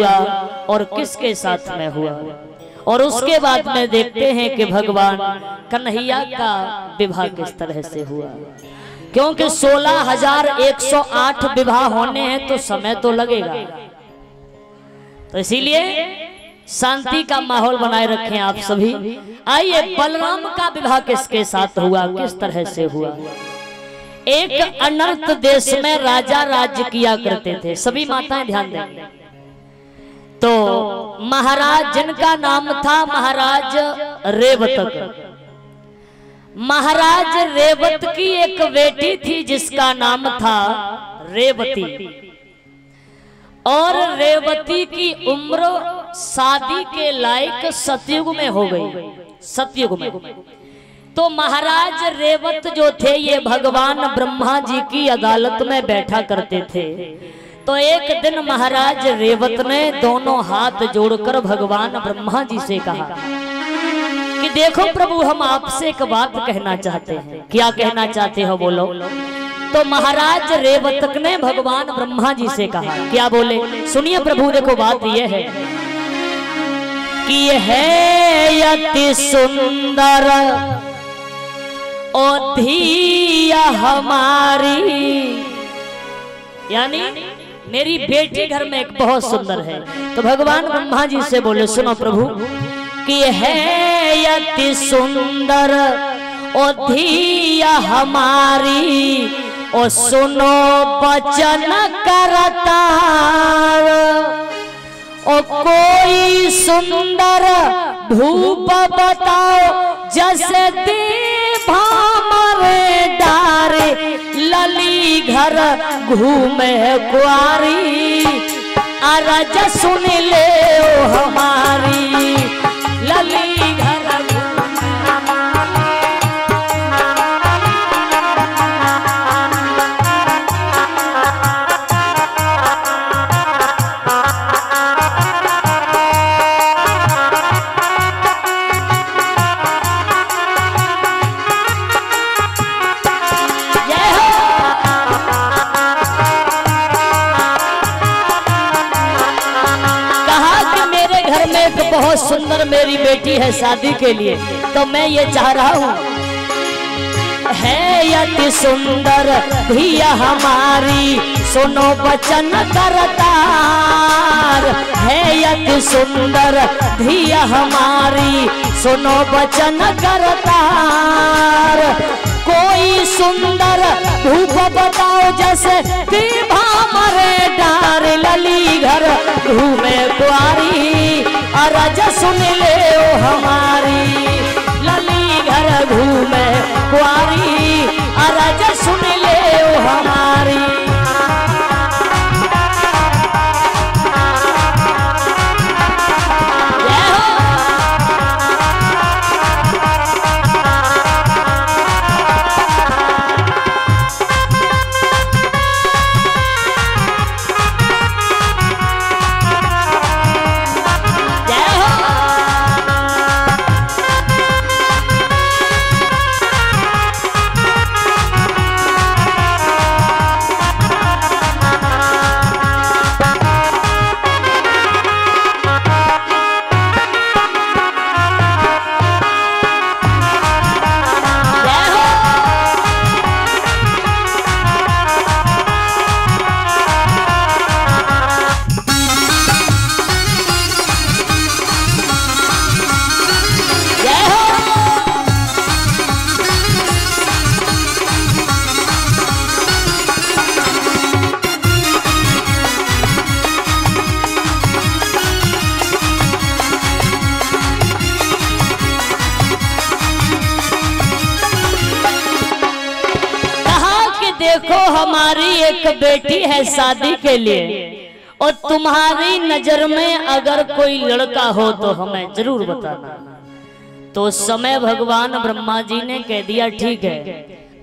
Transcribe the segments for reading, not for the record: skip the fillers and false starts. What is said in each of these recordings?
हुआ और किसके साथ में हुआ। और उसके बाद में देखते हैं कि भगवान कन्हैया का विवाह किस तरह से हुआ, क्योंकि 16,108 विवाह होने हैं तो समय तो लगेगा। तो इसीलिए शांति का माहौल बनाए रखें आप सभी। आइए, बलराम का विवाह किसके साथ हुआ, किस तरह से हुआ। एक अनर्थ देश में राजा राज्य किया करते थे, सभी माताएं ध्यान देंगे। तो महाराज जिनका नाम था महाराज रेवत, महाराज रेवत की एक बेटी थी जिसका नाम था रेवती। और रेवती की उम्र शादी के लायक सतयुग में हो गई, सतयुग में। तो महाराज रेवत जो थे ये भगवान ब्रह्मा जी की अदालत में बैठा करते थे। तो एक दिन महाराज रेवत ने दोनों हाथ जोड़कर भगवान ब्रह्मा जी से कहा कि देखो प्रभु, हम आपसे एक बात कहना चाहते हैं। क्या कहना चाहते हो, बोलो। तो महाराज रेवतक ने भगवान ब्रह्मा जी से कहा, क्या बोले, सुनिए प्रभु। देखो बात यह है कि यह अति सुंदर ओधिया हमारी, यानी मेरी बेटी घर में एक बहुत सुंदर है। तो भगवान ब्रह्मा जी से बोले, सुनो प्रभु कि यह अति सुंदर ओधिया हमारी, ओ सुनो बचन करता, ओ कोई सुंदर भूप बताओ जैसे देवामरे डारे, लली घर घूमे कुआरी, अरज सुन ले ओ हमारी, लली घर। बहुत सुंदर मेरी बेटी है शादी के लिए, तो मैं ये चाह रहा हूँ। है यति सुंदर धिया हमारी, सुनो बचन करतार, है यति सुंदर धिया हमारी, सुनो बचन करतार, कोई सुंदर भूप बताओ जैसे देवा मरे डार, लली घर घूमे कुआरी, राजा सुन ले ओ हमारी, लली घर घूमे कुआरी, राजा सुन ले ओ हमारी। देखो, हमारी एक बेटी है शादी के लिए, और तुम्हारी नजर में अगर कोई लड़का हो तो हमें जरूर बताना। तो उस समय भगवान ब्रह्मा जी ने कह दिया, ठीक है,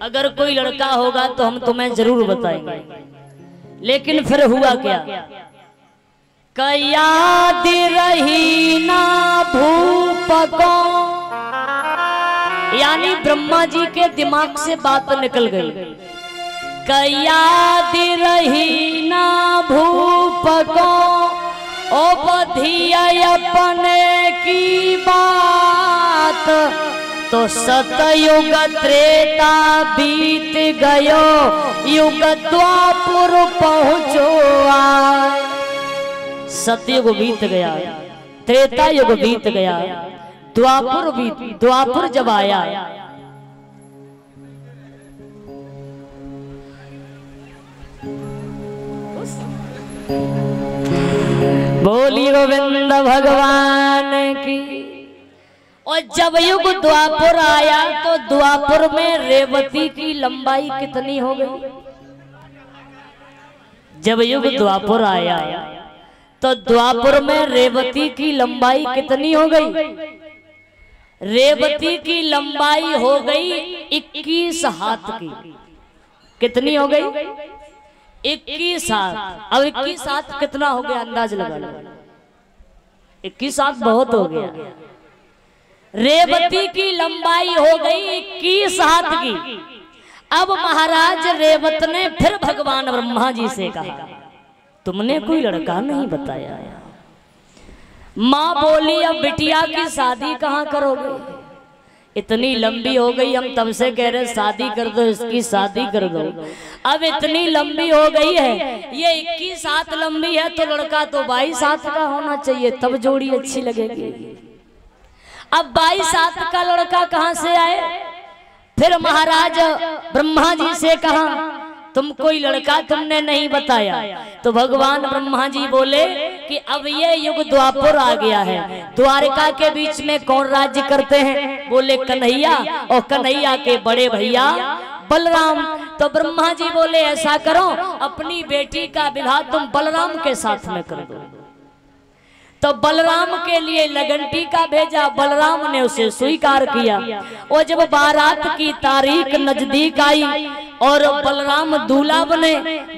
अगर कोई लड़का होगा तो हम तुम्हें जरूर बताएंगे। लेकिन फिर हुआ क्या, याद रही ना भूपको, यानी ब्रह्मा जी के दिमाग से बात निकल गई। याद रही ना भूप को ओ बधिया अपने की बात तो सतयुग त्रेता बीत गयो, युग द्वापुर पहुँचो आए। सतयुग बीत गया, त्रेता युग बीत गया, द्वापुर जब आया, बोली गोविंद भगवान की। और जब युग द्वापुर आया तो द्वापुर में रेवती की लंबाई कितनी हो गई? जब युग द्वापुर आया तो द्वापुर में रेवती की लंबाई कितनी हो गई? रेवती की लंबाई हो गई 21 हाथ की। कितनी हो गई? 21 हाथ। अब 21 हाथ कितना हो गया अंदाज लगा लो। 21 हाथ बहुत हो गया। रेवती की लंबाई हो गई 21 हाथ की। अब महाराज रेवत ने फिर भगवान ब्रह्मा जी से कहा, तुमने कोई लड़का नहीं बताया? माँ बोली, अब बिटिया की शादी कहाँ करोगे? इतनी लंबी हो गई, हम तब से कह रहे शादी कर दो, इसकी शादी कर दो, अब इतनी लंबी हो गई है, ये 21 हाथ लंबी है तो लड़का तो 22 हाथ का होना चाहिए, तब जोड़ी अच्छी लगेगी। अब 22 हाथ का लड़का कहाँ से आए? फिर महाराज ब्रह्मा जी से कहा, तुम कोई लड़का तुमने नहीं बताया। तो भगवान ब्रह्मा जी बोले कि अब ये युग द्वापुर आ गया है, द्वारका के बीच में कौन राज्य करते हैं? बोले कन्हैया, और कन्हैया के बड़े भैया बलराम। तो ब्रह्मा जी बोले, ऐसा करो, अपनी बेटी का विवाह तुम बलराम के साथ में कर दो। तो बलराम के लिए लगन टीका भेजा, बलराम ने उसे स्वीकार किया। और जब बारात की तारीख नजदीक आई और बलराम दूल्हा बने,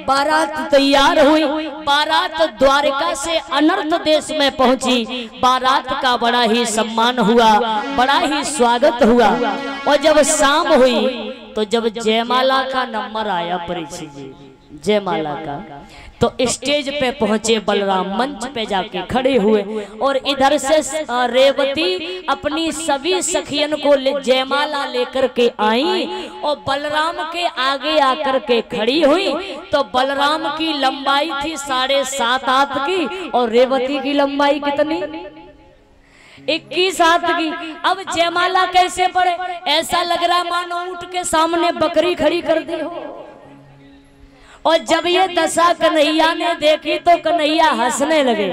बारात तैयार हुई, बारात द्वारका से अनर्थ देश में पहुंची। बारात का बड़ा ही सम्मान हुआ, बड़ा ही स्वागत हुआ। और जब शाम हुई तो जब जयमाला का नंबर आया, परिचित जयमाला का, तो स्टेज पे पहुंचे बलराम, मंच पे जाके खड़े हुए। और इधर से रेवती अपनी सभी सखियन को जयमाला लेकर के आई और बलराम के आगे आकर के खड़ी हुई। तो बलराम की लंबाई थी 7.5 हाथ की और रेवती की लंबाई कितनी? 21 हाथ की। अब जयमाला कैसे पड़े? ऐसा लग रहा मानो ऊंट के सामने बकरी खड़ी कर दी हो। और जब ये दशा कन्हैया ने देखी तो कन्हैया हंसने लगे।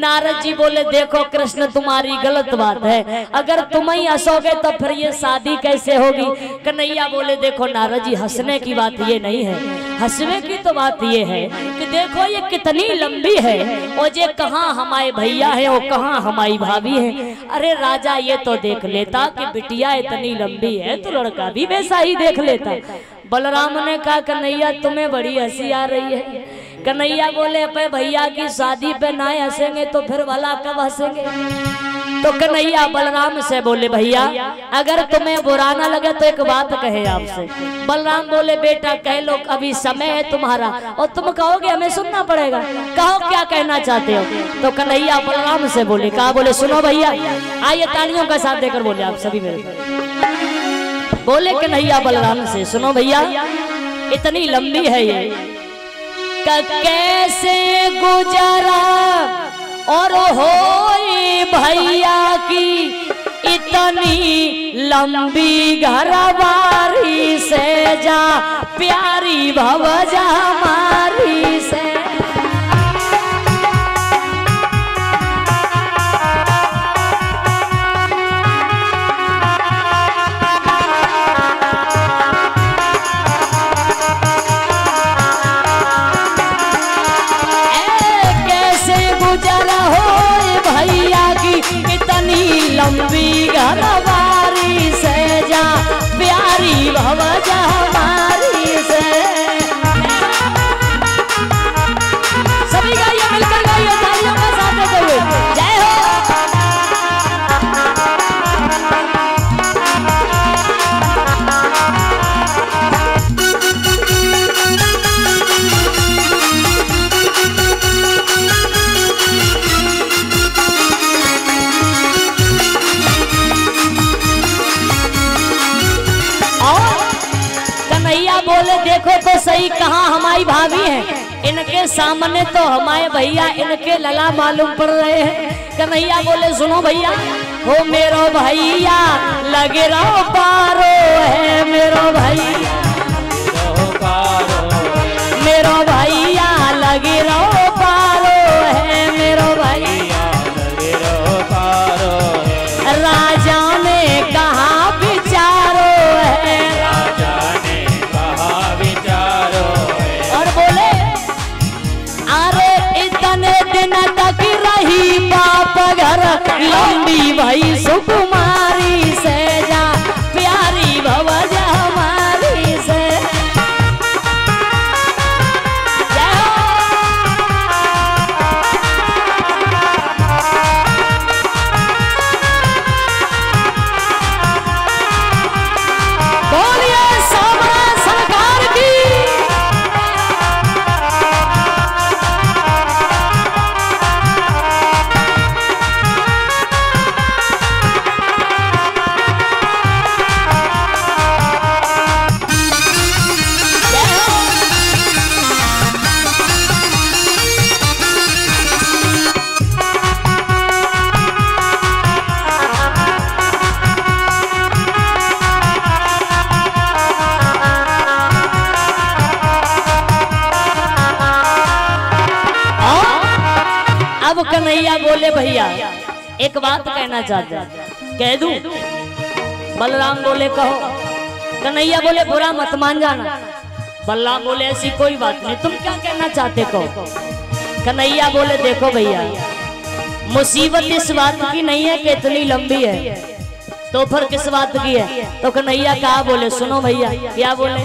नारद जी बोले, देखो कृष्ण, तुम्हारी गलत बात है, अगर तुम ही हंसोगे तो फिर ये शादी कैसे होगी? कन्हैया बोले, देखो नारद जी, हंसने की बात ये नहीं है, हंसने की तो बात ये है कि देखो ये कितनी लंबी है और ये कहाँ हमारे भैया है और कहाँ हमारी भाभी है। अरे राजा, ये तो देख लेता कि बिटिया इतनी लंबी है तो लड़का भी वैसा ही देख लेता। बलराम ने कहा, कन्हैया तुम्हें बड़ी हंसी आ रही है। कन्हैया बोले, अपने भैया की शादी पे ना हंसेंगे तो फिर भला कब हंसेंगे? तो कन्हैया बलराम से बोले, भैया अगर तुम्हें बुरा ना लगे तो एक बात कहे आपसे। बलराम बोले, बेटा कह लो, अभी समय है तुम्हारा, और तुम कहोगे हमें सुनना पड़ेगा। कहो क्या कहना चाहते हो? तो कन्हैया बलराम से बोले, कहा, बोले सुनो भैया, आइए तालियों का साथ देकर बोले आप सभी मेरे। बोले कन्हैया बलराम से, सुनो भैया, इतनी लंबी है ये, कैसे गुजारा और हो भैया की इतनी लंबी घरवारी से, जा प्यारी भवजा मारी से। देखो सही कहाँ हमारी भाभी है, इनके सामने तो हमारे भैया इनके लला मालूम पड़ रहे हैं। कन्हैया बोले सुनो भैया, हो मेरो भैया लगे रहो पारो है, मेरो भैया मेरो भैया लगे रहो पारो है, मेरो भैया लगे रहो पारो है। राजा ने कहा विचारो है, राजा ने कहा विचारो है। और बोले अरे इतने दिन तक रही बाप घर लंबी भाई सुकुमारी से जा प्यारी भवजा हमारी से। कन्हैया बोले भैया एक बात कहना चाहता कह दूं। बलराम बोले कहो। कन्हैया बोले बुरा मत मान जाना। बलराम बोले ऐसी कोई बात नहीं, तुम क्या कहना चाहते कहो। कन्हैया बोले देखो भैया, मुसीबत इस बात की नहीं है कि इतनी लंबी है, तो फिर किस बात की है। तो कन्हैया कहा बोले सुनो भैया, क्या बोले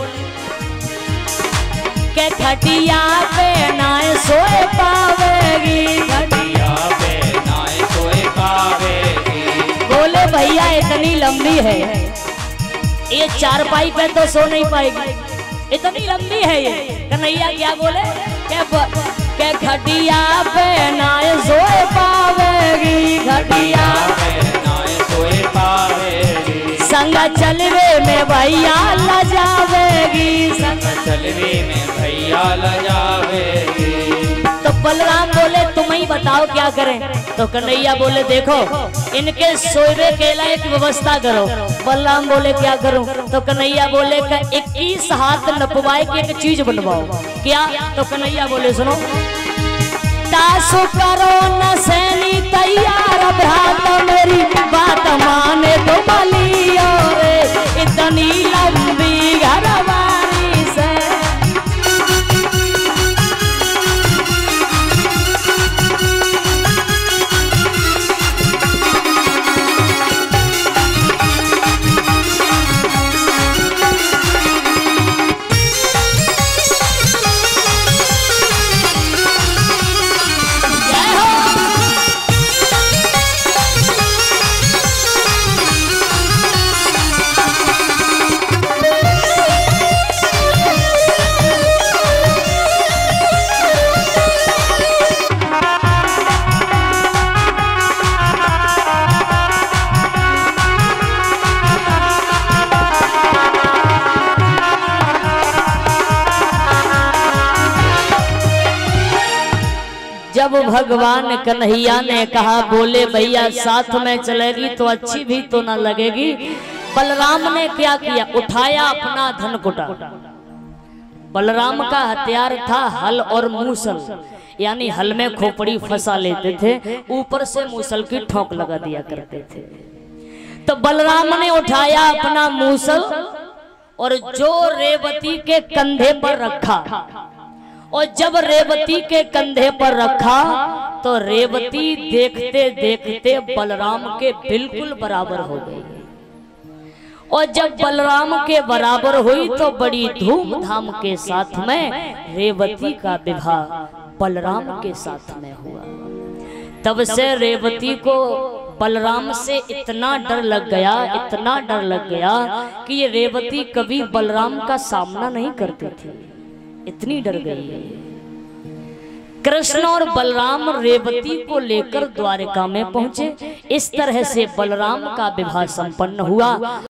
के खटिया पे नाय सोए पावेगी, खटिया पे नाय सोए पावेगी। बोले भैया इतनी लंबी है ये चारपाई पे तो सो नहीं पाएगी, इतनी लंबी है ये। कन्हैया क्या बोले के खटिया पे नाय सोए पावेगी, खटिया पे नाय सोए पावेगी। संग चलवे में भैया लजावेगी, संग चलवे में भैया लजावेगी। तो बलराम बोले तुम ही बताओ क्या करें। तो कन्हैया बोले देखो इनके सोए के लिए एक व्यवस्था करो। बलराम बोले क्या करूं। तो कन्हैया बोले 21 हाथ नपवाए की एक चीज बनवाओ। क्या। तो कन्हैया बोले सुनो तासु करो न सैनी तैयार भ्रात मेरी बात माने तो बलियो रे, इतनी लंबी घरवारी से। जब भगवान कन्हैया ने कहा बोले भैया साथ में चलेगी तो अच्छी भी तो ना लगेगी। बलराम ने क्या किया, उठाया अपना धनकुटा। बलराम का हथियार था हल और मूसल, यानी हल में खोपड़ी फंसा लेते थे, ऊपर से मूसल की ठोक लगा दिया करते थे। तो बलराम ने उठाया अपना मूसल और जो रेवती के कंधे पर रखा, और जब रेवती के कंधे पर रखा तो रेवती देखते देखते बलराम के बिल्कुल बराबर हो गई। और जब बलराम के बराबर हुई तो बड़ी धूमधाम के साथ में रेवती का विवाह बलराम के साथ में हुआ। तब से रेवती को बलराम से इतना डर लग गया, इतना डर लग गया कि ये रेवती कभी बलराम का सामना नहीं करती थी, इतनी डर गई। कृष्ण और बलराम रेवती को लेकर द्वारिका में पहुंचे। इस तरह से बलराम का विवाह संपन्न हुआ।